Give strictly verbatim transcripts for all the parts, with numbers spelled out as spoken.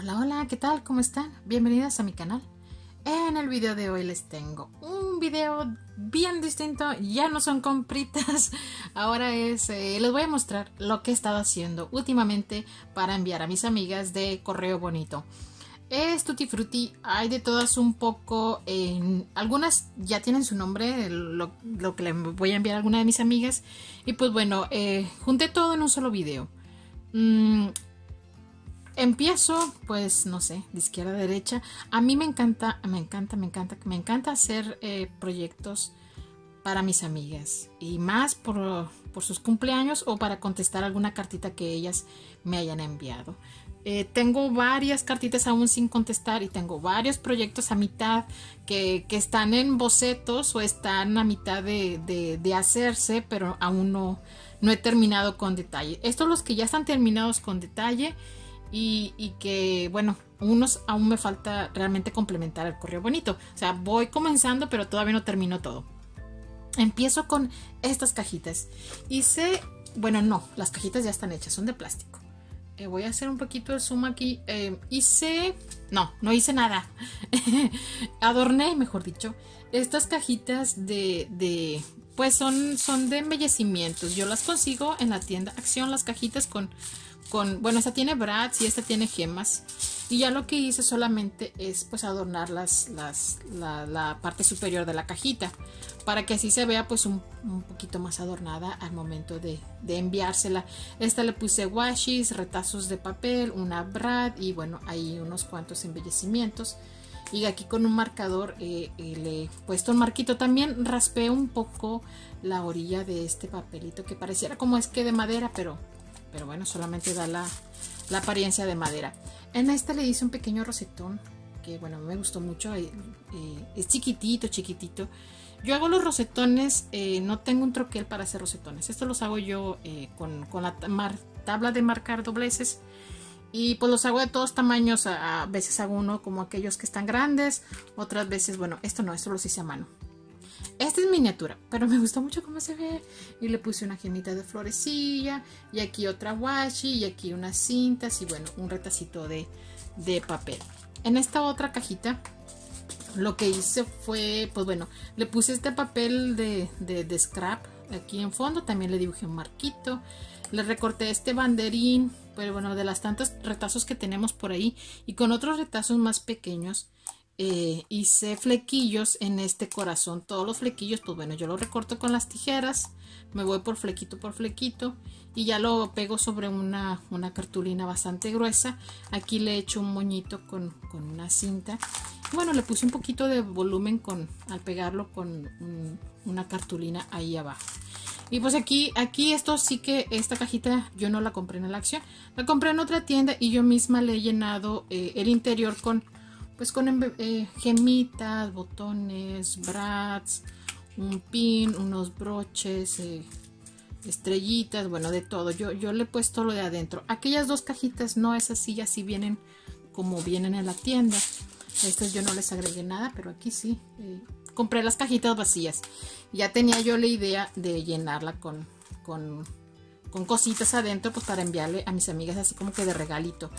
Hola, hola, ¿qué tal? ¿Cómo están? Bienvenidas a mi canal. En el video de hoy les tengo un video bien distinto. Ya no son compritas, ahora es... Eh, les voy a mostrar lo que he estado haciendo últimamente para enviar a mis amigas de correo bonito. Es tutti frutti, hay de todas un poco. Eh, algunas ya tienen su nombre, lo, lo que le voy a enviar a alguna de mis amigas. Y pues bueno, eh, junté todo en un solo video. Mm, Empiezo, pues no sé, de izquierda a derecha. A mí me encanta, me encanta, me encanta, me encanta hacer eh, proyectos para mis amigas. Y más por, por sus cumpleaños o para contestar alguna cartita que ellas me hayan enviado. Eh, tengo varias cartitas aún sin contestar y tengo varios proyectos a mitad que, que están en bocetos o están a mitad de, de, de hacerse, pero aún no, no he terminado con detalle. Estos los que ya están terminados con detalle. Y, y que bueno, unos aún me falta realmente complementar el correo bonito. O sea, voy comenzando pero todavía no termino todo. Empiezo con estas cajitas. Hice, bueno no, las cajitas ya están hechas, son de plástico. Eh, voy a hacer un poquito de zoom aquí. Eh, hice, no, no hice nada. Adorné, mejor dicho, estas cajitas de, de pues son, son de embellecimientos. Yo las consigo en la tienda Acción, las cajitas con... Con, bueno, esta tiene brads y esta tiene gemas. Y ya lo que hice solamente es pues adornar las, las, la, la parte superior de la cajita, para que así se vea pues un, un poquito más adornada al momento de, de enviársela. Esta le puse washi, retazos de papel, una brad y bueno, ahí unos cuantos embellecimientos. Y aquí con un marcador eh, eh, le he puesto un marquito. También raspé un poco la orilla de este papelito, que pareciera como es que de madera, pero... Pero bueno, solamente da la, la apariencia de madera. En esta le hice un pequeño rosetón, que bueno, me gustó mucho. Eh, eh, es chiquitito, chiquitito. Yo hago los rosetones, eh, no tengo un troquel para hacer rosetones. Esto los hago yo eh, con, con la tabla de marcar dobleces. Y pues los hago de todos tamaños. A, a veces hago uno como aquellos que están grandes. Otras veces, bueno, esto no, esto los hice a mano. Esta es miniatura, pero me gustó mucho cómo se ve. Y le puse una gemita de florecilla. Y aquí otra washi. Y aquí unas cintas. Y bueno, un retacito de, de papel. En esta otra cajita, lo que hice fue, pues bueno, le puse este papel de, de, de scrap. Aquí en fondo también le dibujé un marquito. Le recorté este banderín. Pero bueno, de las tantos retazos que tenemos por ahí. Y con otros retazos más pequeños. Eh, hice flequillos en este corazón. Todos los flequillos, pues bueno, yo lo recorto con las tijeras, me voy por flequito por flequito y ya lo pego sobre una, una cartulina bastante gruesa. Aquí le echo un moñito con, con una cinta. Bueno, le puse un poquito de volumen con, al pegarlo con un, una cartulina ahí abajo. Y pues aquí, aquí esto sí que, esta cajita yo no la compré en la Acción, la compré en otra tienda y yo misma le he llenado eh, el interior con pues con eh, gemitas, botones, brads, un pin, unos broches, eh, estrellitas, bueno, de todo. Yo, yo le he puesto lo de adentro. Aquellas dos cajitas no es así, ya sí vienen como vienen en la tienda. Estas yo no les agregué nada, pero aquí sí. Eh, compré las cajitas vacías. Ya tenía yo la idea de llenarla con... con con cositas adentro, pues para enviarle a mis amigas así como que de regalito.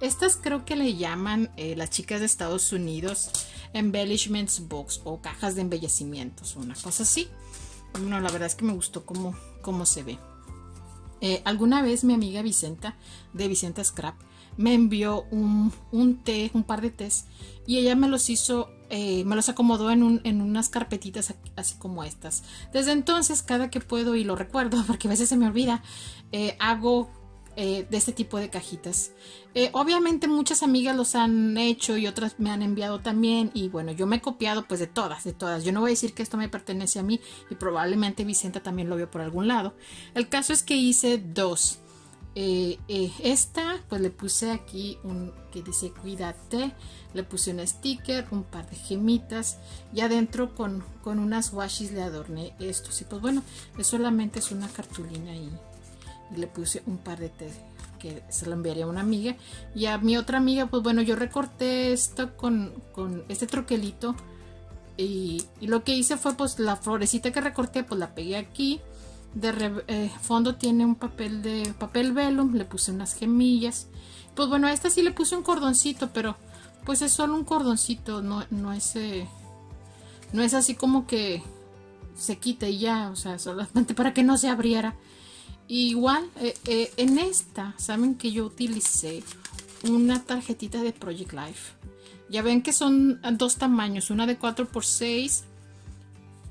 Estas creo que le llaman eh, las chicas de Estados Unidos embellishments box o cajas de embellecimientos, una cosa así. Bueno, la verdad es que me gustó cómo, cómo se ve. Eh, alguna vez mi amiga Vicenta de Vicenta Scrap me envió un, un té, un par de tés y ella me los hizo, eh, me los acomodó en, un, en unas carpetitas así como estas. Desde entonces cada que puedo, y lo recuerdo porque a veces se me olvida, eh, hago eh, de este tipo de cajitas. Eh, obviamente muchas amigas los han hecho y otras me han enviado también y bueno, yo me he copiado pues de todas, de todas. Yo no voy a decir que esto me pertenece a mí y probablemente Vicenta también lo vio por algún lado. El caso es que hice dos. Eh, eh, esta pues le puse aquí un que dice cuídate, le puse un sticker, un par de gemitas y adentro con, con unas washis le adorné estos y pues bueno, solamente es una cartulina y, y le puse un par de té que se lo enviaría a una amiga. Y a mi otra amiga pues bueno, yo recorté esto con, con este troquelito y, y lo que hice fue pues la florecita que recorté pues la pegué aquí. de re, eh, fondo tiene un papel de papel vellum, le puse unas gemillas. Pues bueno, a esta sí le puse un cordoncito, pero pues es solo un cordoncito, no, no es eh, no es así como que se quite y ya, o sea, solamente para que no se abriera. Y igual eh, eh, en esta, saben que yo utilicé una tarjetita de Project Life. Ya ven que son dos tamaños, una de cuatro por seis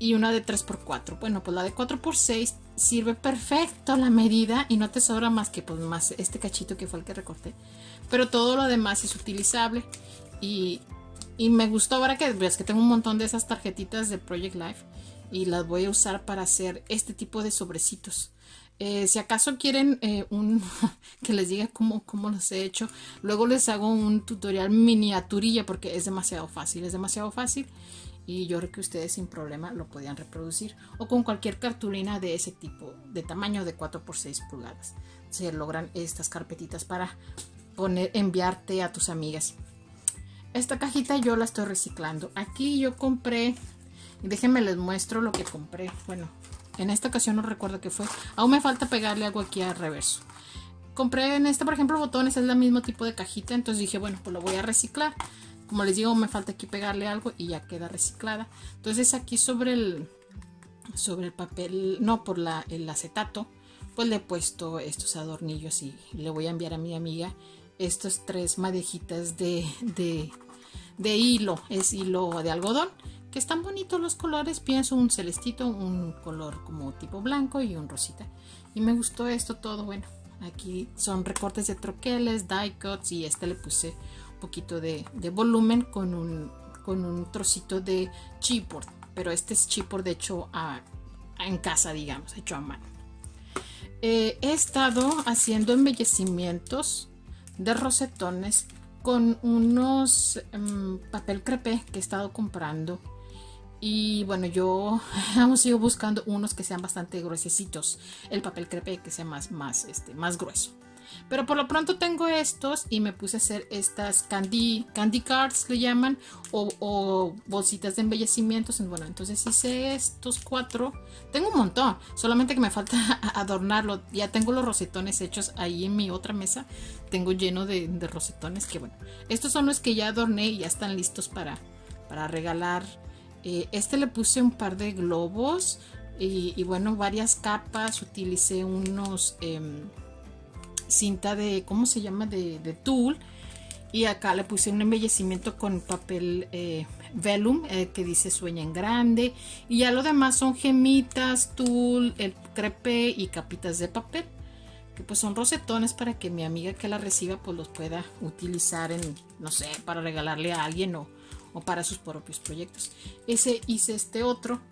y una de tres por cuatro. Bueno, pues la de cuatro por seis sirve perfecto la medida y no te sobra más que pues más este cachito que fue el que recorté. Pero todo lo demás es utilizable y, y me gustó. Ahora que ves que tengo un montón de esas tarjetitas de Project Life y las voy a usar para hacer este tipo de sobrecitos. Eh, si acaso quieren eh, un que les diga cómo, cómo los he hecho, luego les hago un tutorial miniaturilla porque es demasiado fácil, es demasiado fácil. Y yo creo que ustedes sin problema lo podían reproducir. O con cualquier cartulina de ese tipo, de tamaño de cuatro por seis pulgadas. Se logran estas carpetitas para poner, enviarte a tus amigas. Esta cajita yo la estoy reciclando. Aquí yo compré, déjenme les muestro lo que compré. Bueno, en esta ocasión no recuerdo qué fue. Aún me falta pegarle algo aquí al reverso. Compré en esta, por ejemplo, botones. Es el mismo tipo de cajita. Entonces dije, bueno, pues lo voy a reciclar. Como les digo, me falta aquí pegarle algo y ya queda reciclada. Entonces aquí sobre el, sobre el papel, no, por la, el acetato, pues le he puesto estos adornillos y le voy a enviar a mi amiga estos tres madejitas de, de, de hilo. Es hilo de algodón, que están bonitos los colores. Pienso un celestito, un color como tipo blanco y un rosita. Y me gustó esto todo. Bueno, aquí son recortes de troqueles, die cuts, y este le puse poquito de, de volumen con un, con un trocito de chipboard, pero este es chipboard de hecho a, a, en casa, digamos, hecho a mano. Eh, he estado haciendo embellecimientos de rosetones con unos um, papel crepé que he estado comprando. Y bueno, yo aún sigo buscando unos que sean bastante gruesecitos, el papel crepé que sea más, más, este, más grueso. Pero por lo pronto tengo estos y me puse a hacer estas candy, candy cards le llaman, o, o bolsitas de embellecimientos. Bueno, entonces hice estos cuatro. Tengo un montón, solamente que me falta adornarlo. Ya tengo los rosetones hechos ahí en mi otra mesa. Tengo lleno de, de rosetones que bueno, estos son los que ya adorné y ya están listos para, para regalar. Eh, este le puse un par de globos y, y bueno, varias capas. Utilicé unos... Eh, cinta de, ¿cómo se llama? De, de tul, y acá le puse un embellecimiento con papel eh, vellum eh, que dice sueña en grande, y ya lo demás son gemitas, tul, el crepe y capitas de papel, que pues son rosetones para que mi amiga que la reciba pues los pueda utilizar en, no sé, para regalarle a alguien o, o para sus propios proyectos. Ese hice este otro.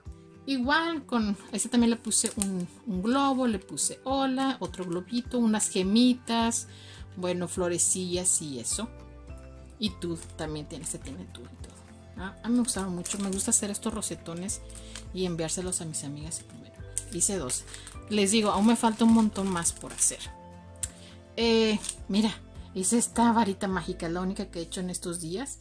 Igual con este también le puse un, un globo, le puse hola, otro globito, unas gemitas, bueno, florecillas y eso. Y tú también tienes, este tiene tú y todo. ¿Ah? A mí me gustaron mucho, me gusta hacer estos rosetones y enviárselos a mis amigas primero. Hice dos. Les digo, aún me falta un montón más por hacer. Eh, mira, hice esta varita mágica, la única que he hecho en estos días.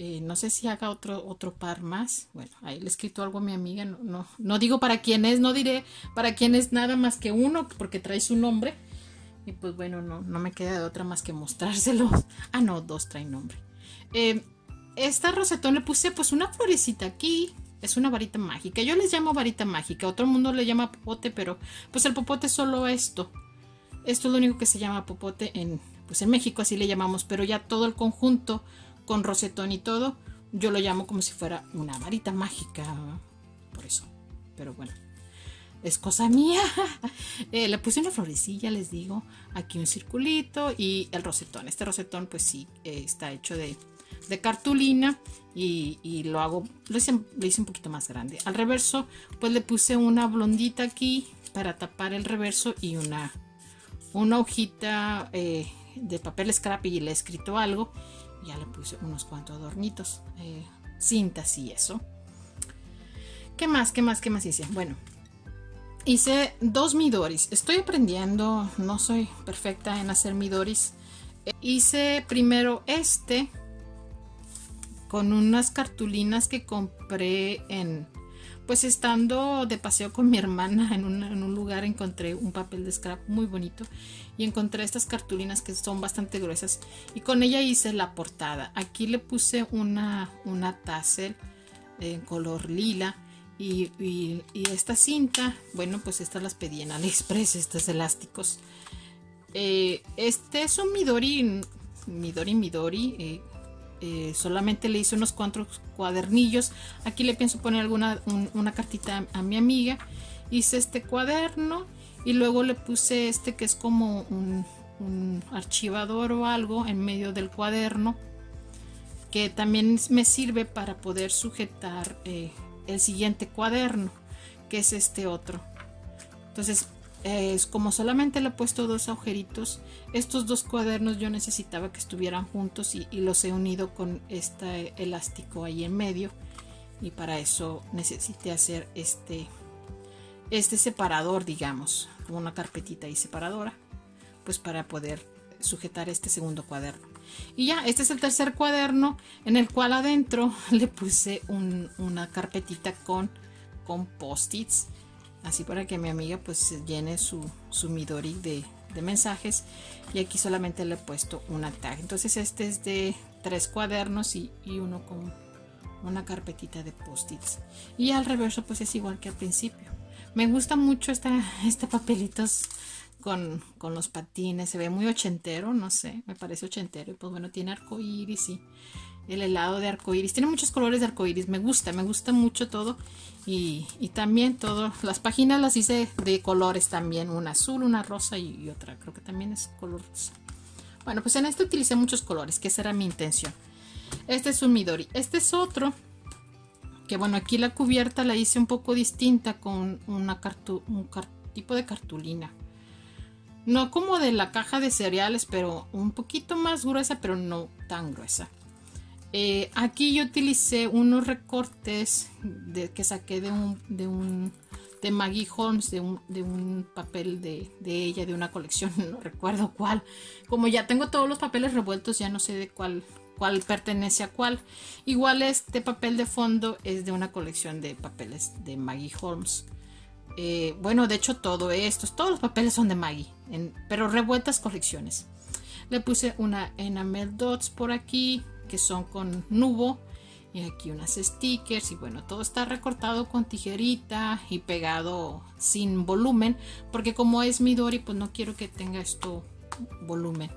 Eh, no sé si haga otro, otro par más. Bueno, ahí le he escrito algo a mi amiga. No, no, no digo para quién es, no diré para quién es nada más que uno, porque trae su nombre. Y pues bueno, no, no me queda de otra más que mostrárselos. Ah, no, dos traen nombre. Eh, esta rosetón le puse pues una florecita aquí. Es una varita mágica. Yo les llamo varita mágica. Otro mundo le llama popote, pero pues el popote es solo esto. Esto es lo único que se llama popote en, pues en México, así le llamamos. Pero ya todo el conjunto con rosetón y todo, yo lo llamo como si fuera una varita mágica, por eso, pero bueno, es cosa mía. eh, le puse una florecilla, les digo, aquí un circulito y el rosetón. Este rosetón pues sí, eh, está hecho de, de cartulina y, y lo hago, lo hice, lo hice un poquito más grande. Al reverso pues le puse una blondita aquí para tapar el reverso y una, una hojita eh, de papel scrap y le he escrito algo. Ya le puse unos cuantos adornitos, eh, cintas y eso. ¿Qué más? ¿Qué más? ¿Qué más hice? Bueno, hice dos midoris. Estoy aprendiendo, no soy perfecta en hacer midoris. Eh, hice primero este con unas cartulinas que compré en pues estando de paseo con mi hermana en un, en un lugar encontré un papel de scrap muy bonito y encontré estas cartulinas que son bastante gruesas y con ella hice la portada. Aquí le puse una, una tassel en color lila y, y, y esta cinta, bueno, pues estas las pedí en Aliexpress, estos elásticos. Eh, este es un Midori, Midori, Midori, eh, Eh, solamente le hice unos cuantos cuadernillos. Aquí le pienso poner alguna un, una cartita a, a mi amiga. Hice este cuaderno y luego le puse este que es como un, un archivador o algo en medio del cuaderno, que también me sirve para poder sujetar eh, el siguiente cuaderno, que es este otro. Entonces Eh, como solamente le he puesto dos agujeritos, estos dos cuadernos yo necesitaba que estuvieran juntos y, y los he unido con este elástico ahí en medio, y para eso necesité hacer este, este separador, digamos, como una carpetita y separadora, pues para poder sujetar este segundo cuaderno. Y ya, este es el tercer cuaderno, en el cual adentro le puse un, una carpetita con, con post-its, así para que mi amiga pues llene su, su Midori de, de mensajes, y aquí solamente le he puesto una tag. Entonces este es de tres cuadernos y, y uno con una carpetita de post-its, y al reverso pues es igual que al principio. Me gusta mucho esta, este papelitos con, con los patines, se ve muy ochentero, no sé, me parece ochentero, y pues bueno, tiene arcoíris y el helado de arcoíris, tiene muchos colores de arcoíris, me gusta, me gusta mucho todo. Y, y también todas las páginas las hice de colores también, una azul, una rosa y, y otra, creo que también es color rosa. Bueno, pues en este utilicé muchos colores, que esa era mi intención. Este es un Midori, este es otro, que bueno, aquí la cubierta la hice un poco distinta con una cartu, un car, tipo de cartulina. No como de la caja de cereales, pero un poquito más gruesa, pero no tan gruesa. Eh, aquí yo utilicé unos recortes de, que saqué de un de un de Maggie Holmes, de un, de un papel de, de ella, de una colección, no recuerdo cuál. Como ya tengo todos los papeles revueltos, ya no sé de cuál, cuál pertenece a cuál. Igual este papel de fondo es de una colección de papeles de Maggie Holmes. Eh, bueno, de hecho todo estos, todos los papeles son de Maggie, en, pero revueltas colecciones. Le puse una enamel dots por aquí, que son con nubo, y aquí unas stickers, y bueno, todo está recortado con tijerita y pegado sin volumen, porque como es Midori pues no quiero que tenga esto volumen.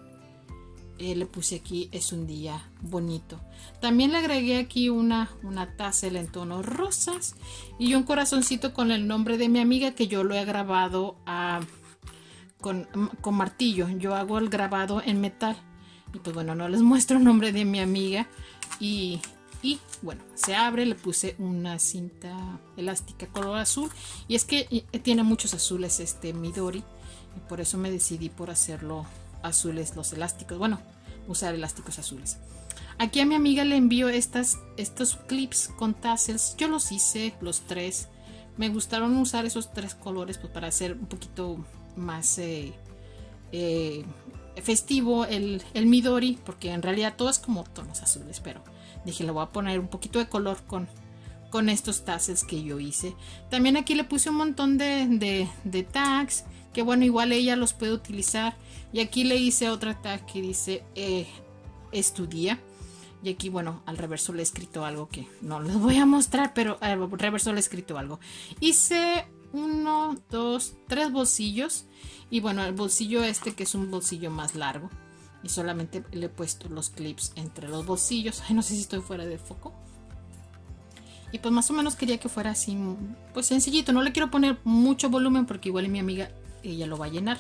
Eh, le puse aquí es un día bonito. También le agregué aquí una, una tassel en tonos rosas y un corazoncito con el nombre de mi amiga, que yo lo he grabado a, con, con martillo. Yo hago el grabado en metal. Y pues bueno, no les muestro el nombre de mi amiga. Y, y bueno, se abre, le puse una cinta elástica color azul. Y es que tiene muchos azules este Midori. Y por eso me decidí por hacerlo azules los elásticos. Bueno, usar elásticos azules. Aquí a mi amiga le envío estas, estos clips con tassels. Yo los hice, los tres. Me gustaron usar esos tres colores pues para hacer un poquito más... Eh, eh, festivo el, el Midori, porque en realidad todo es como tonos azules, pero dije, le voy a poner un poquito de color con, con estos tassels que yo hice. También aquí le puse un montón de, de, de tags, que bueno, igual ella los puede utilizar, y aquí le hice otra tag que dice eh, estudia, y aquí bueno, al reverso le he escrito algo que no les voy a mostrar, pero al reverso le he escrito algo. Hice uno, dos, tres bolsillos. Y bueno, el bolsillo este, que es un bolsillo más largo, y solamente le he puesto los clips entre los bolsillos. Ay, no sé si estoy fuera de foco. Y pues más o menos quería que fuera así, pues sencillito. No le quiero poner mucho volumen porque igual mi amiga, ella lo va a llenar.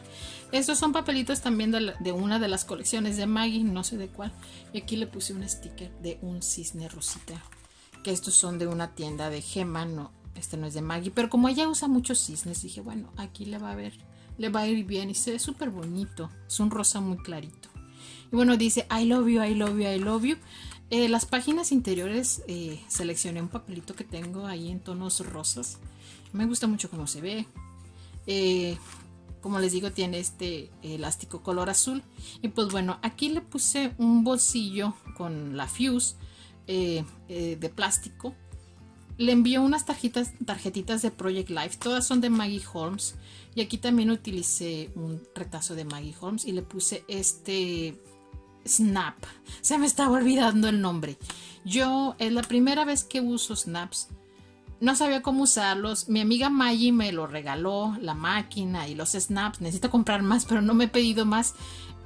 Estos son papelitos también de, la, de una de las colecciones de Maggie, no sé de cuál. Y aquí le puse un sticker de un cisne rosita, que estos son de una tienda de gema, no, este no es de Maggie. Pero como ella usa muchos cisnes, dije, bueno, aquí le va a ver... le va a ir bien, y se ve súper bonito, es un rosa muy clarito. Y bueno, dice I love you, I love you, I love you. Eh, las páginas interiores eh, seleccioné un papelito que tengo ahí en tonos rosas, me gusta mucho cómo se ve. Eh, como les digo, tiene este elástico color azul, y pues bueno, aquí le puse un bolsillo con la fuse eh, eh, de plástico. le envió unas tarjetas, tarjetitas de Project Life. Todas son de Maggie Holmes. Y aquí también utilicé un retazo de Maggie Holmes y le puse este Snap. Se me estaba olvidando el nombre. Yo es la primera vez que uso Snaps. No sabía cómo usarlos. Mi amiga Maggie me lo regaló, la máquina y los Snaps. Necesito comprar más, pero no me he pedido más.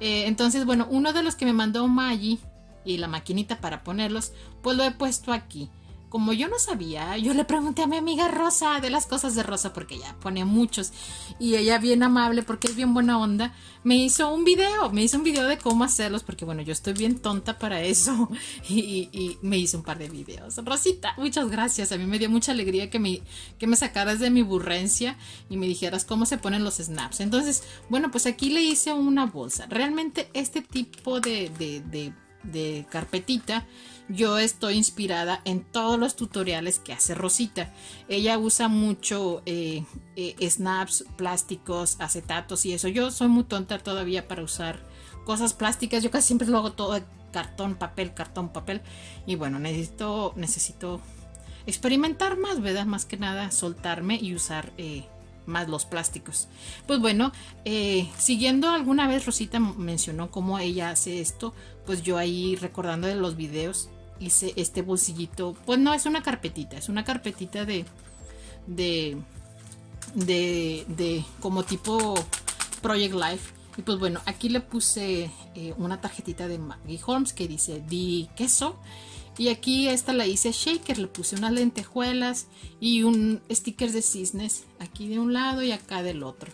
Eh, entonces, bueno, uno de los que me mandó Maggie y la maquinita para ponerlos, pues lo he puesto aquí. Como yo no sabía, yo le pregunté a mi amiga Rosa de las cosas de Rosa, porque ella pone muchos, y ella bien amable, porque es bien buena onda, me hizo un video, me hizo un video de cómo hacerlos, porque bueno, yo estoy bien tonta para eso, y, y me hizo un par de videos. Rosita, muchas gracias, a mí me dio mucha alegría que me, que me sacaras de mi burrencia y me dijeras cómo se ponen los snaps. Entonces, bueno, pues aquí le hice una bolsa. Realmente este tipo de... de, de de carpetita, yo estoy inspirada en todos los tutoriales que hace Rosita. Ella usa mucho eh, eh, snaps, plásticos, acetatos y eso. Yo soy muy tonta todavía para usar cosas plásticas. Yo casi siempre lo hago todo de cartón, papel, cartón, papel. Y bueno, necesito, necesito experimentar más, ¿verdad? Más que nada soltarme y usar eh, más los plásticos. Pues bueno, eh, siguiendo, alguna vez Rosita mencionó cómo ella hace esto, pues yo ahí recordando de los videos hice este bolsillito. Pues no, es una carpetita, es una carpetita de de de, de como tipo Project Life. Y pues bueno, aquí le puse eh, una tarjetita de Maggie Holmes que dice di queso. Y aquí esta la hice shaker, le puse unas lentejuelas y un sticker de cisnes, aquí de un lado y acá del otro.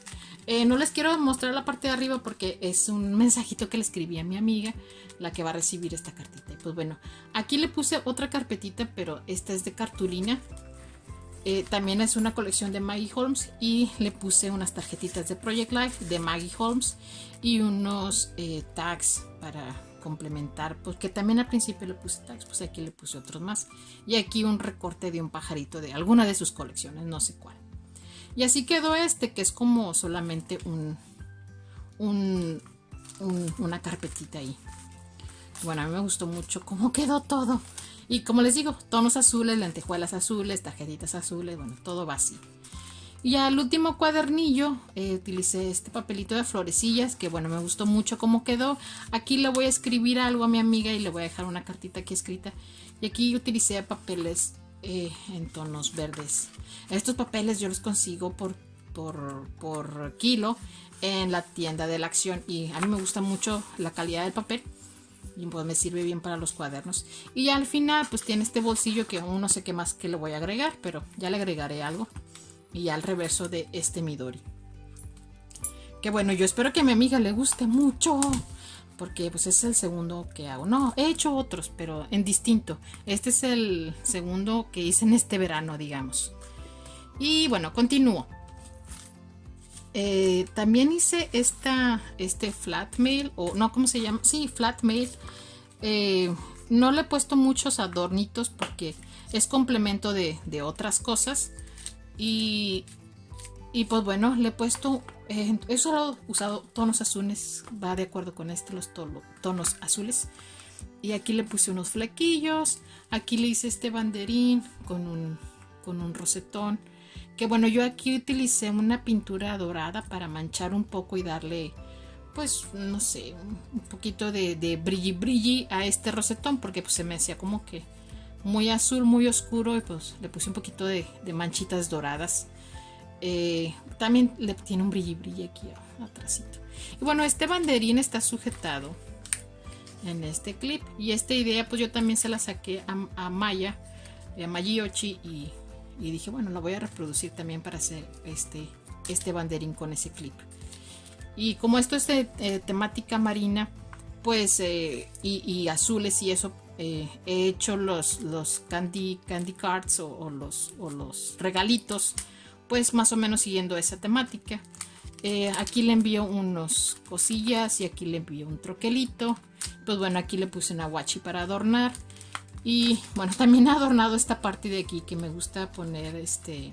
Eh, no les quiero mostrar la parte de arriba porque es un mensajito que le escribí a mi amiga, la que va a recibir esta cartita. Y pues bueno, aquí le puse otra carpetita, pero esta es de cartulina. Eh, también es una colección de Maggie Holmes y le puse unas tarjetitas de Project Life de Maggie Holmes y unos eh, tags para complementar, porque también al principio le puse tags, pues aquí le puse otros más, y aquí un recorte de un pajarito de alguna de sus colecciones, no sé cuál. Y así quedó este, que es como solamente un, un, un una carpetita ahí. Bueno, a mí me gustó mucho cómo quedó todo, y como les digo, tonos azules, lentejuelas azules, tarjetitas azules, bueno, todo va así. Y al último cuadernillo eh, utilicé este papelito de florecillas que, bueno, me gustó mucho cómo quedó. Aquí le voy a escribir algo a mi amiga y le voy a dejar una cartita aquí escrita. Y aquí utilicé papeles eh, en tonos verdes. Estos papeles yo los consigo por, por, por kilo en la tienda de la acción. Y a mí me gusta mucho la calidad del papel. Y pues me sirve bien para los cuadernos. Y ya al final pues tiene este bolsillo que aún no sé qué más que le voy a agregar. Pero ya le agregaré algo. Y al reverso de este Midori. Que bueno, yo espero que a mi amiga le guste mucho. Porque pues es el segundo que hago. No, he hecho otros, pero en distinto. Este es el segundo que hice en este verano, digamos. Y bueno, continúo. Eh, también hice esta, este flat mail. O no, ¿cómo se llama? Sí, flat mail. Eh, no le he puesto muchos adornitos porque es complemento de, de otras cosas. Y, y pues bueno, le he puesto, eh, he solo usado tonos azules, va de acuerdo con este, los tolo, tonos azules. Y aquí le puse unos flequillos, aquí le hice este banderín con un, con un rosetón. Que bueno, yo aquí utilicé una pintura dorada para manchar un poco y darle, pues no sé, un, un poquito de, de brilli brilli a este rosetón. Porque pues se me hacía como que muy azul, muy oscuro, y pues le puse un poquito de, de manchitas doradas. Eh, también le tiene un brilli brilli aquí atrásito. Y bueno, este banderín está sujetado en este clip. Y esta idea pues yo también se la saqué a, a Maya, a Magiochi, y, y dije, bueno, la voy a reproducir también para hacer este, este banderín con ese clip. Y como esto es de eh, temática marina, pues eh, y, y azules y eso, Eh, he hecho los, los candy, candy cards o, o, los, o los regalitos, pues más o menos siguiendo esa temática. Eh, aquí le envío unos cosillas y aquí le envío un troquelito. Pues bueno, aquí le puse una washi para adornar. Y bueno, también he adornado esta parte de aquí que me gusta poner este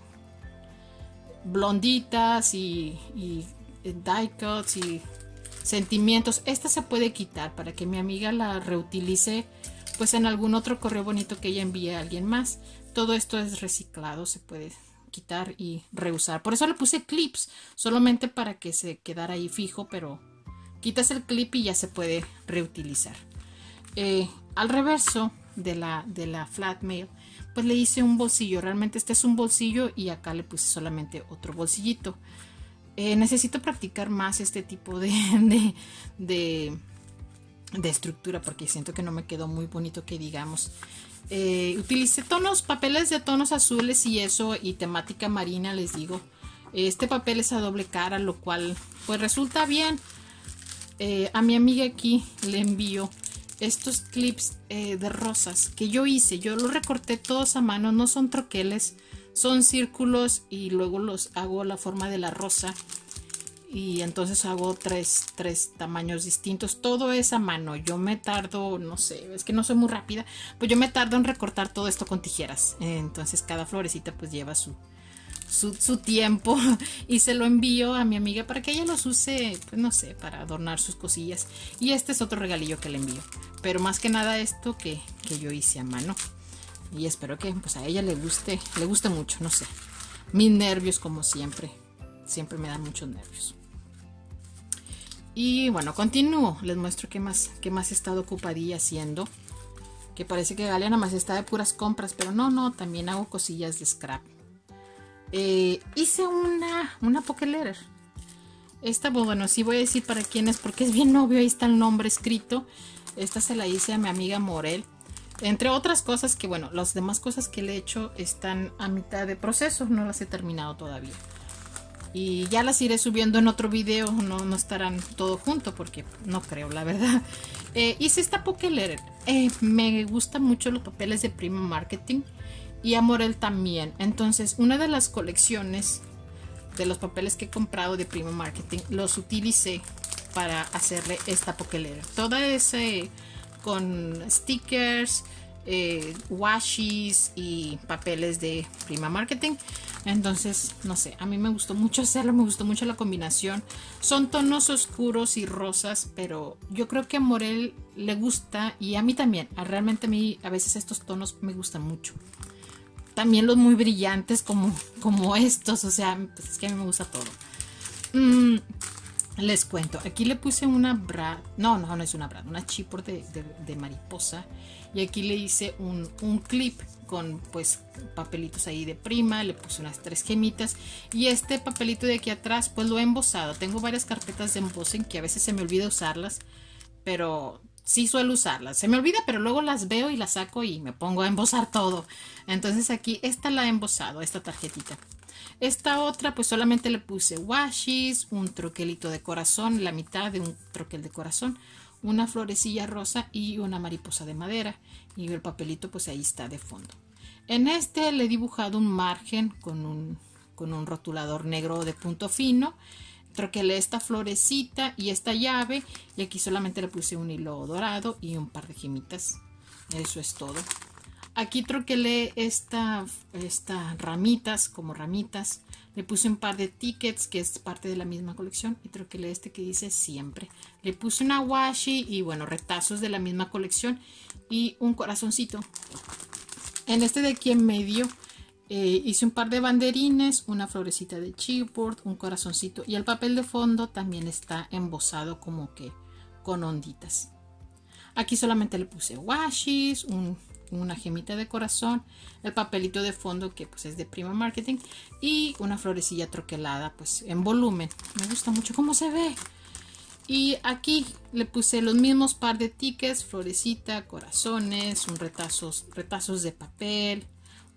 blonditas y, y, y die cuts y sentimientos. Esta se puede quitar para que mi amiga la reutilice, pues en algún otro correo bonito que ella envíe a alguien más. todo esto es reciclado, se puede quitar y reusar. Por eso le puse clips, solamente para que se quedara ahí fijo, pero quitas el clip y ya se puede reutilizar. Eh, al reverso de la, de la flat mail, pues le hice un bolsillo. Realmente este es un bolsillo y acá le puse solamente otro bolsillito. Eh, necesito practicar más este tipo de, de, de, de estructura, porque siento que no me quedó muy bonito, que digamos. Eh, utilicé tonos, papeles de tonos azules y eso, y temática marina, les digo. Este papel es a doble cara, lo cual pues resulta bien. Eh, a mi amiga aquí le envío estos clips eh, de rosas que yo hice. Yo los recorté todos a mano, no son troqueles, son círculos, y luego los hago la forma de la rosa, y entonces hago tres, tres tamaños distintos. Todo es a mano. Yo me tardo, no sé, es que no soy muy rápida, pues yo me tardo en recortar todo esto con tijeras. Entonces cada florecita pues lleva su, su, su tiempo, y se lo envío a mi amiga para que ella los use, pues no sé, para adornar sus cosillas. Y este es otro regalillo que le envío, pero más que nada esto que, que yo hice a mano, y espero que pues a ella le guste, le guste mucho, no sé. Mis nervios, como siempre, siempre me dan muchos nervios. Y bueno, continúo, les muestro qué más, qué más he estado ocupadilla haciendo. Que parece que Galia nada más está de puras compras, pero no, no, también hago cosillas de scrap. Eh, hice una, una pocket letter. Esta, bueno, sí voy a decir para quién es, porque es bien obvio, ahí está el nombre escrito. Esta se la hice a mi amiga Morel. Entre otras cosas que, bueno, las demás cosas que le he hecho están a mitad de proceso, no las he terminado todavía. Y ya las iré subiendo en otro video, no, no estarán todo junto porque no creo, la verdad. Eh, hice esta pocket letter. Eh, me gustan mucho los papeles de Prima Marketing y a Morel también. Entonces, una de las colecciones de los papeles que he comprado de Prima Marketing los utilicé para hacerle esta pocket letter. Toda ese con stickers, Eh, washies y papeles de Prima Marketing. Entonces, no sé, a mí me gustó mucho hacerlo, me gustó mucho la combinación. Son tonos oscuros y rosas, pero yo creo que a Morel le gusta, y a mí también. Realmente a mí a veces estos tonos me gustan mucho. También los muy brillantes como, como estos, o sea, pues es que a mí me gusta todo. Mm, les cuento, aquí le puse una brad, no, no, no es una brad, una chipor de, de, de mariposa. Y aquí le hice un, un clip con pues papelitos ahí de Prima, le puse unas tres gemitas. Y este papelito de aquí atrás pues lo he embosado. Tengo varias carpetas de embossing que a veces se me olvida usarlas, pero sí suelo usarlas. Se me olvida, pero luego las veo y las saco y me pongo a embosar todo. Entonces aquí esta la he embosado, esta tarjetita. Esta otra pues solamente le puse washies, un troquelito de corazón, la mitad de un troquel de corazón, una florecilla rosa y una mariposa de madera, y el papelito pues ahí está de fondo. En este le he dibujado un margen con un, con un rotulador negro de punto fino, troquelé esta florecita y esta llave, y aquí solamente le puse un hilo dorado y un par de gemitas. Eso es todo. Aquí troquelé esta, esta ramitas, como ramitas, le puse un par de tickets que es parte de la misma colección, y troquelé este que dice siempre. Le puse una washi y bueno, retazos de la misma colección y un corazoncito. En este de aquí en medio eh, hice un par de banderines, una florecita de chipboard, un corazoncito, y el papel de fondo también está embosado como que con onditas. Aquí solamente le puse washis, un una gemita de corazón, el papelito de fondo que pues es de Prima Marketing y una florecilla troquelada pues en volumen. Me gusta mucho cómo se ve. Y aquí le puse los mismos par de tickets, florecita, corazones, un retazos, retazos de papel,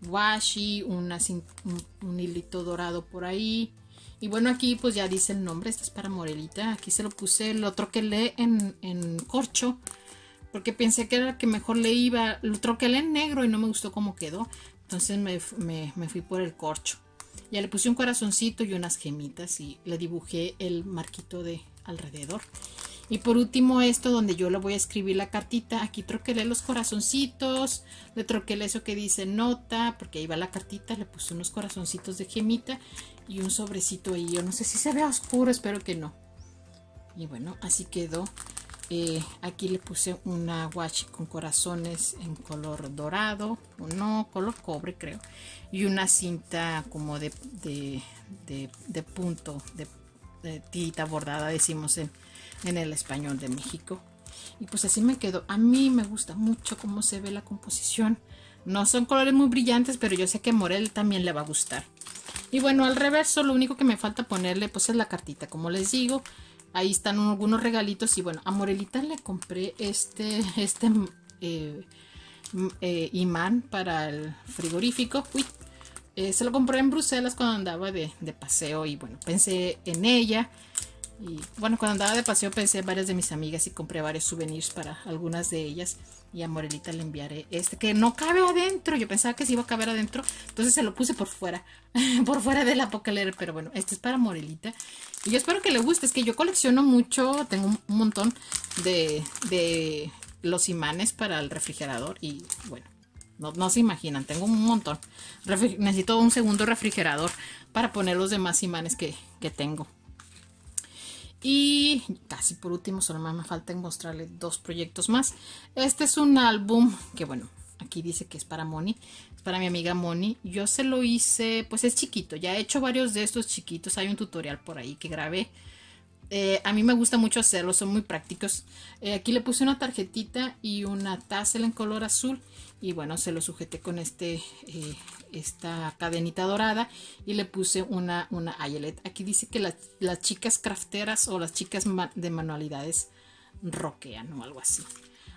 washi, una, un, un hilito dorado por ahí. Y bueno, aquí pues ya dice el nombre, este es para Morelita. Aquí se lo puse, lo troquelé en, en corcho, porque pensé que era el que mejor le iba. Lo troquelé en negro y no me gustó cómo quedó. Entonces me, me, me fui por el corcho. Ya le puse un corazoncito y unas gemitas y le dibujé el marquito de alrededor. Y por último esto donde yo le voy a escribir la cartita. Aquí troquelé los corazoncitos. Le troquelé eso que dice nota, porque ahí va la cartita. Le puse unos corazoncitos de gemita y un sobrecito ahí. Yo no sé si se ve oscuro, espero que no. Y bueno, así quedó. Eh, aquí le puse una washi con corazones en color dorado, o no, color cobre creo, y una cinta como de, de, de, de punto, de, de tirita bordada, decimos en, en el español de México. Y pues así me quedó. A mí me gusta mucho cómo se ve la composición. No son colores muy brillantes, pero yo sé que a Morel también le va a gustar. Y bueno, al reverso lo único que me falta ponerle pues es la cartita, como les digo. Ahí están algunos regalitos. Y bueno, a Morelita le compré este, este eh, eh, imán para el frigorífico. Uy, eh, se lo compré en Bruselas cuando andaba de, de paseo. Y bueno, pensé en ella. Y bueno, cuando andaba de paseo pensé en varias de mis amigas y compré varios souvenirs para algunas de ellas. Y a Morelita le enviaré este que no cabe adentro. Yo pensaba que sí iba a caber adentro. Entonces se lo puse por fuera. por fuera de la Pocalera. Pero bueno, este es para Morelita. Y yo espero que le guste. Es que yo colecciono mucho. Tengo un montón de, de los imanes para el refrigerador. Y bueno, no, no se imaginan. Tengo un montón. Refri- necesito un segundo refrigerador para poner los demás imanes que, que tengo. Y casi por último, solo me falta mostrarles dos proyectos más. Este es un álbum que, bueno, aquí dice que es para Moni, es para mi amiga Moni. Yo se lo hice, pues es chiquito, ya he hecho varios de estos chiquitos. Hay un tutorial por ahí que grabé. Eh, a mí me gusta mucho hacerlos, son muy prácticos. Eh, aquí le puse una tarjetita y una tassel en color azul. Y bueno, se lo sujeté con este, eh, esta cadenita dorada y le puse una, una eyelet. Aquí dice que la, las chicas crafteras o las chicas de manualidades roquean o algo así.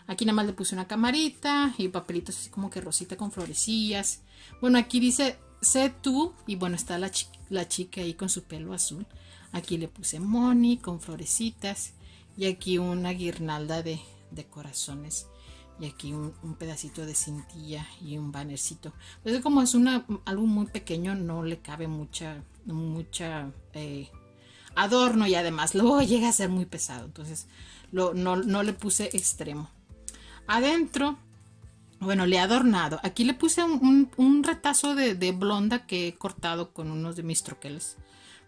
Aquí nada más le puse una camarita y papelitos así como que rosita con florecillas. Bueno, aquí dice sé tú y bueno, está la, chi la chica ahí con su pelo azul. Aquí le puse Moni con florecitas y aquí una guirnalda de, de corazones. Y aquí un, un pedacito de cintilla y un bannercito. Entonces como es una, algo muy pequeño, no le cabe mucha, mucha eh, adorno y además luego llega a ser muy pesado. Entonces lo, no, no le puse extremo. Adentro, bueno, le he adornado. Aquí le puse un, un, un retazo de, de blonda que he cortado con unos de mis troqueles.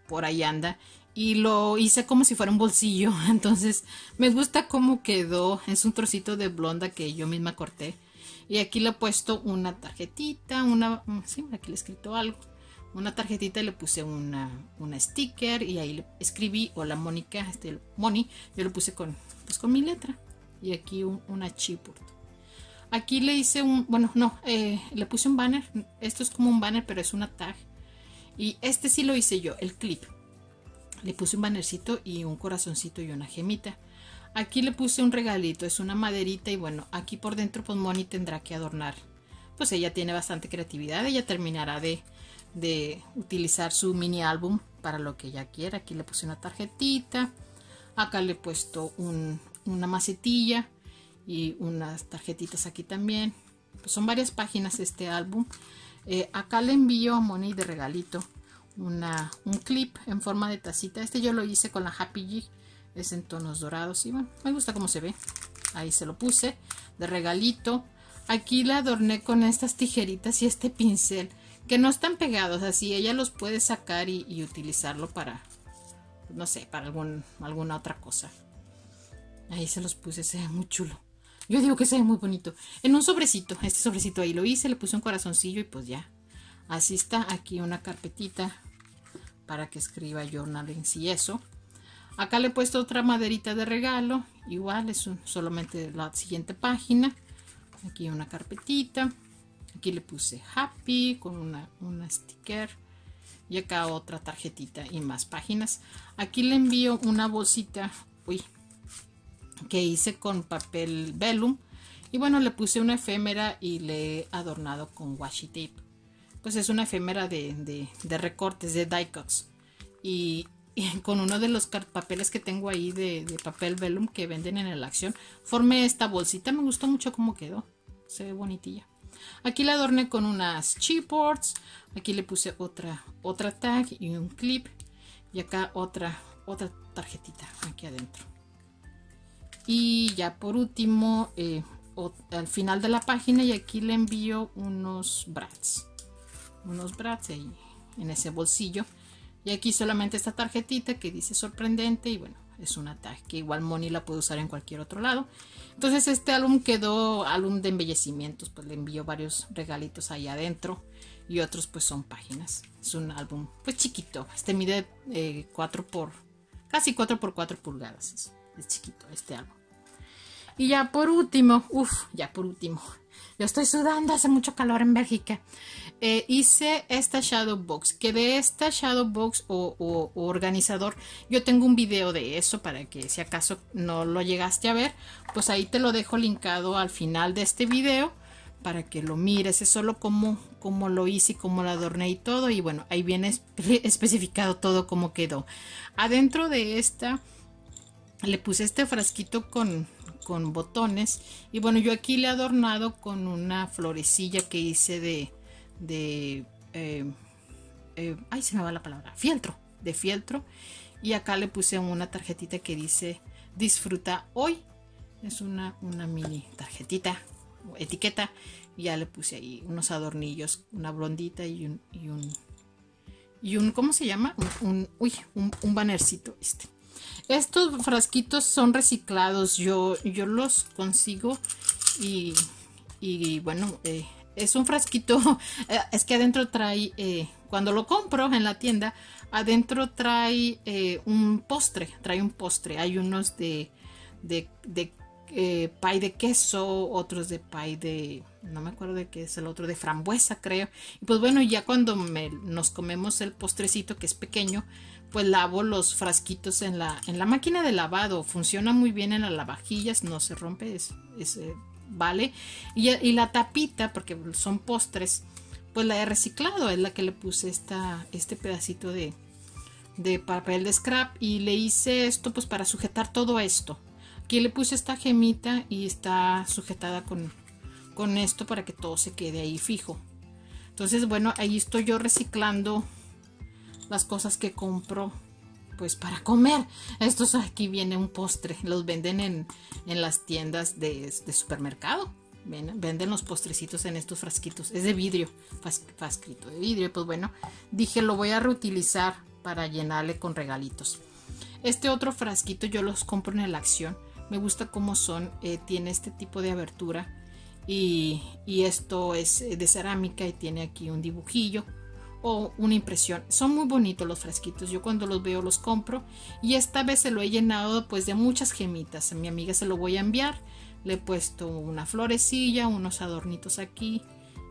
Por ahí anda. Y lo hice como si fuera un bolsillo. Entonces me gusta cómo quedó. Es un trocito de blonda que yo misma corté. Y aquí le he puesto una tarjetita. Una, sí, aquí le he escrito algo. Una tarjetita y le puse una, una sticker. Y ahí le escribí, hola Mónica, este, Moni. Yo lo puse con, pues, con mi letra. Y aquí un, una chipboard. Aquí le hice un, bueno, no, eh, le puse un banner. Esto es como un banner, pero es una tag. Y este sí lo hice yo, el clip. Le puse un bannercito y un corazoncito y una gemita. Aquí le puse un regalito, es una maderita y bueno, aquí por dentro pues Moni tendrá que adornar. Pues ella tiene bastante creatividad, ella terminará de, de utilizar su mini álbum para lo que ella quiera. Aquí le puse una tarjetita, acá le he puesto un, una macetilla y unas tarjetitas aquí también. Pues son varias páginas este álbum. Eh, acá le envío a Moni de regalito una, un clip en forma de tacita. Este yo lo hice con la Happy G. Es en tonos dorados y bueno, me gusta cómo se ve. Ahí se lo puse de regalito. Aquí la adorné con estas tijeritas y este pincel que no están pegados. Así ella los puede sacar y, y utilizarlo para, no sé, para algún, alguna otra cosa. Ahí se los puse, se ve muy chulo. Yo digo que se ve muy bonito. En un sobrecito, este sobrecito ahí lo hice, le puse un corazoncillo y pues ya. Así está, aquí una carpetita para que escriba journalings y eso. Acá le he puesto otra maderita de regalo. Igual, es un, solamente la siguiente página. Aquí una carpetita. Aquí le puse Happy con una, una sticker. Y acá otra tarjetita y más páginas. Aquí le envío una bolsita. Uy. Que hice con papel vellum y bueno, le puse una efémera y le he adornado con washi tape. Pues es una efémera de, de, de recortes, de die cuts y, y con uno de los papeles que tengo ahí de, de papel vellum que venden en el Acción formé esta bolsita. Me gustó mucho cómo quedó, se ve bonitilla. Aquí la adorné con unas chipboards. Aquí le puse otra, otra tag y un clip y acá otra, otra tarjetita aquí adentro. Y ya por último, eh, o, al final de la página, y aquí le envío unos brats. Unos brats ahí, en ese bolsillo. Y aquí solamente esta tarjetita que dice sorprendente, y bueno, es una tag que igual Moni la puede usar en cualquier otro lado. Entonces este álbum quedó álbum de embellecimientos, pues le envió varios regalitos ahí adentro y otros pues son páginas. Es un álbum pues chiquito, este mide eh, cuatro por, casi cuatro por cuatro pulgadas, es, es chiquito este álbum. Y ya por último, uff, ya por último, yo estoy sudando, hace mucho calor en Bélgica. Eh, hice esta shadow box, que de esta shadow box o, o, o organizador, yo tengo un video de eso para que si acaso no lo llegaste a ver, pues ahí te lo dejo linkado al final de este video para que lo mires. Es solo como, como lo hice y como lo adorné y todo, y bueno, ahí viene espe- especificado todo cómo quedó. Adentro de esta le puse este frasquito con... con botones, y bueno, yo aquí le he adornado con una florecilla que hice de, de eh, eh, ay, se me va la palabra, fieltro, de fieltro, y acá le puse una tarjetita que dice disfruta hoy, es una, una mini tarjetita, etiqueta, y ya le puse ahí unos adornillos, una blondita y un, y un, y un ¿cómo se llama? Un, un, uy, un, un bannercito este. Estos frasquitos son reciclados, yo, yo los consigo y, y bueno, eh, es un frasquito, es que adentro trae, eh, cuando lo compro en la tienda, adentro trae eh, un postre, trae un postre, hay unos de, de, de eh, pay de queso, otros de pay de, no me acuerdo de qué es el otro, de frambuesa creo, y pues bueno, ya cuando me, nos comemos el postrecito que es pequeño, pues lavo los frasquitos en la, en la máquina de lavado. Funciona muy bien en las lavavajillas, no se rompe, es, es, vale. Y, y la tapita, porque son postres, pues la he reciclado, es la que le puse esta, este pedacito de, de papel de scrap, y le hice esto pues para sujetar todo esto. Aquí le puse esta gemita y está sujetada con, con esto para que todo se quede ahí fijo. Entonces bueno, ahí estoy yo reciclando las cosas que compro pues para comer. Estos, aquí viene un postre, los venden en, en las tiendas de, de supermercado. Ven, venden los postrecitos en estos frasquitos, es de vidrio, fas, frasquito de vidrio, pues bueno, dije lo voy a reutilizar para llenarle con regalitos. Este otro frasquito yo los compro en la Acción, me gusta cómo son, eh, tiene este tipo de abertura y, y esto es de cerámica y tiene aquí un dibujillo o una impresión. Son muy bonitos los frasquitos, yo cuando los veo los compro, y esta vez se lo he llenado pues de muchas gemitas. A mi amiga se lo voy a enviar, le he puesto una florecilla, unos adornitos aquí,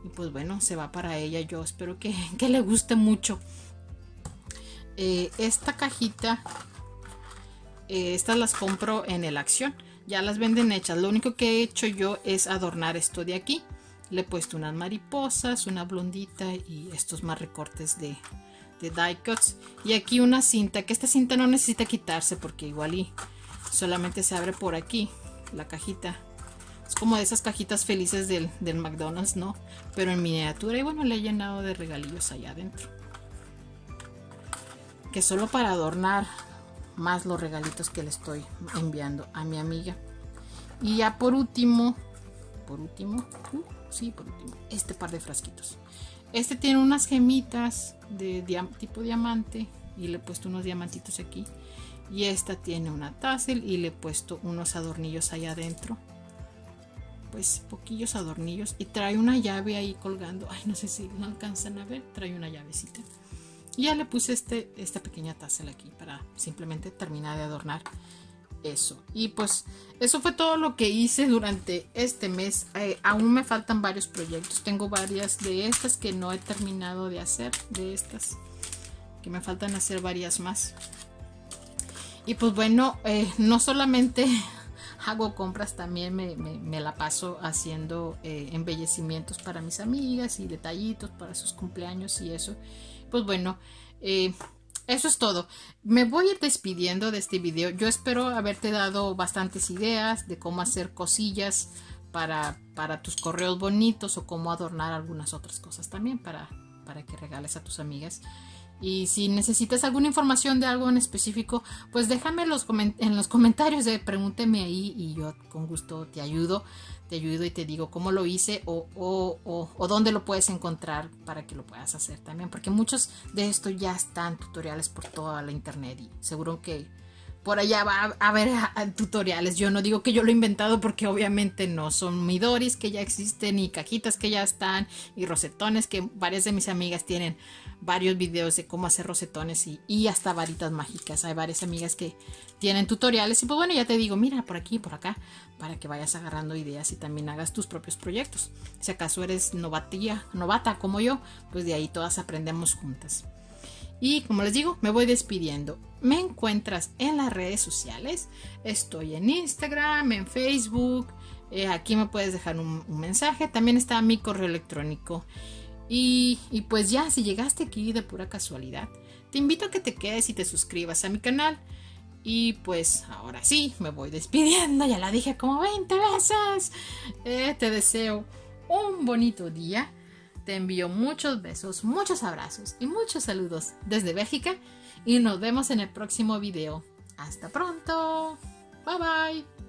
y pues bueno, se va para ella. Yo espero que, que le guste mucho. Eh, esta cajita, eh, estas las compro en el Acción, ya las venden hechas. Lo único que he hecho yo es adornar esto de aquí. Le he puesto unas mariposas, una blondita y estos más recortes de, de die cuts. Y aquí una cinta, que esta cinta no necesita quitarse porque igual y solamente se abre por aquí la cajita. Es como de esas cajitas felices del, del McDonald's, ¿no? Pero en miniatura, y bueno, le he llenado de regalillos allá adentro. Que solo para adornar más los regalitos que le estoy enviando a mi amiga. Y ya por último, por último... Uh, Sí, por último, este par de frasquitos. Este tiene unas gemitas de diam tipo diamante y le he puesto unos diamantitos aquí. Y esta tiene una tassel y le he puesto unos adornillos allá adentro. Pues poquillos adornillos. Y trae una llave ahí colgando. Ay, no sé si no alcanzan a ver. Trae una llavecita. Y ya le puse este, esta pequeña tassel aquí para simplemente terminar de adornar eso. Y pues eso fue todo lo que hice durante este mes. Eh, aún me faltan varios proyectos, tengo varias de estas que no he terminado de hacer, de estas que me faltan hacer varias más. Y pues bueno, eh, no solamente hago compras, también me, me, me la paso haciendo eh, embellecimientos para mis amigas y detallitos para sus cumpleaños y eso. Pues bueno, eh, eso es todo. Me voy a ir despidiendo de este video. Yo espero haberte dado bastantes ideas de cómo hacer cosillas para, para tus correos bonitos o cómo adornar algunas otras cosas también para, para que regales a tus amigas. Y si necesitas alguna información de algo en específico, pues déjame los en los comentarios, eh, pregúnteme ahí y yo con gusto te ayudo, te ayudo y te digo cómo lo hice o, o, o, o dónde lo puedes encontrar para que lo puedas hacer también, porque muchos de estos ya están tutoriales por toda la internet y seguro que por allá va a haber tutoriales. Yo no digo que yo lo he inventado porque obviamente no, son Midoris que ya existen y cajitas que ya están y rosetones que varias de mis amigas tienen varios videos de cómo hacer rosetones y, y hasta varitas mágicas. Hay varias amigas que tienen tutoriales y pues bueno, ya te digo, mira por aquí, por acá, para que vayas agarrando ideas y también hagas tus propios proyectos. Si acaso eres novatía, novata como yo, pues de ahí todas aprendemos juntas. Y como les digo, me voy despidiendo. Me encuentras en las redes sociales. Estoy en Instagram, en Facebook. Eh, aquí me puedes dejar un, un mensaje. También está mi correo electrónico. Y, y pues ya, si llegaste aquí de pura casualidad, te invito a que te quedes y te suscribas a mi canal. Y pues ahora sí, me voy despidiendo. Ya la dije como veinte veces. Eh, te deseo un bonito día. Te envío muchos besos, muchos abrazos y muchos saludos desde Bélgica y nos vemos en el próximo video. Hasta pronto. Bye bye.